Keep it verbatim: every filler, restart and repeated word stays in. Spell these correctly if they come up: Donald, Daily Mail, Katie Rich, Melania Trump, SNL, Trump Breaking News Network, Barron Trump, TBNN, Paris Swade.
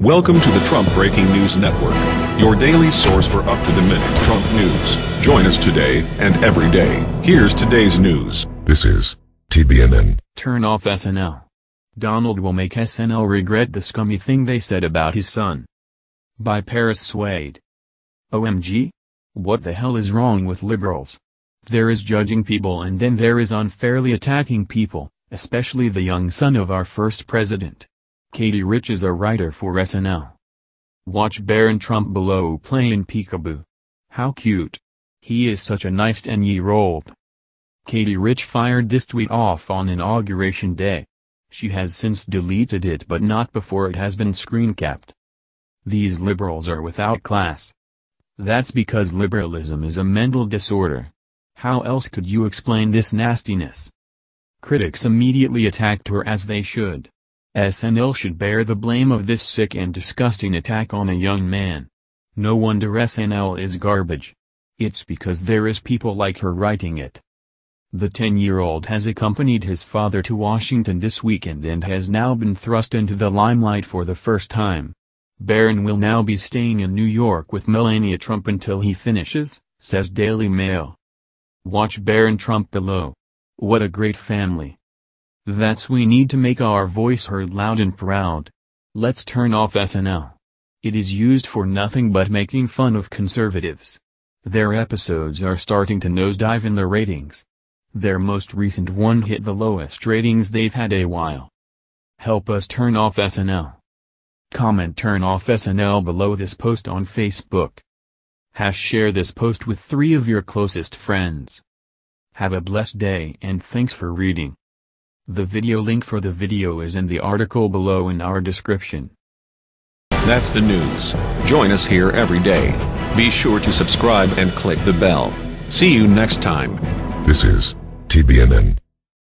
Welcome to the Trump Breaking News Network, your daily source for up-to-the-minute Trump news. Join us today and every day. Here's today's news. This is T B N N. Turn off S N L. Donald will make S N L regret the scummy thing they said about his son. By Paris Swade. O M G? What the hell is wrong with liberals? There is judging people and then there is unfairly attacking people, especially the young son of our first president. Katie Rich is a writer for S N L. Watch Barron Trump below playing peekaboo. How cute. He is such a nice ten-year-old. Katie Rich fired this tweet off on Inauguration Day. She has since deleted it, but not before it has been screen capped. These liberals are without class. That's because liberalism is a mental disorder. How else could you explain this nastiness? Critics immediately attacked her, as they should. S N L should bear the blame of this sick and disgusting attack on a young man. No wonder S N L is garbage. It's because there is people like her writing it. The ten-year-old has accompanied his father to Washington this weekend and has now been thrust into the limelight for the first time. Barron will now be staying in New York with Melania Trump until he finishes, says Daily Mail. Watch Barron Trump below. What a great family. That's we need to make our voice heard loud and proud. Let's turn off S N L. It is used for nothing but making fun of conservatives. Their episodes are starting to nosedive in the ratings. Their most recent one hit the lowest ratings they've had a while. Help us turn off S N L. Comment turn off S N L below this post on Facebook. Hash share this post with three of your closest friends. Have a blessed day and thanks for reading. The video link for the video is in the article below in our description. That's the news. Join us here every day. Be sure to subscribe and click the bell. See you next time. This is T B N N.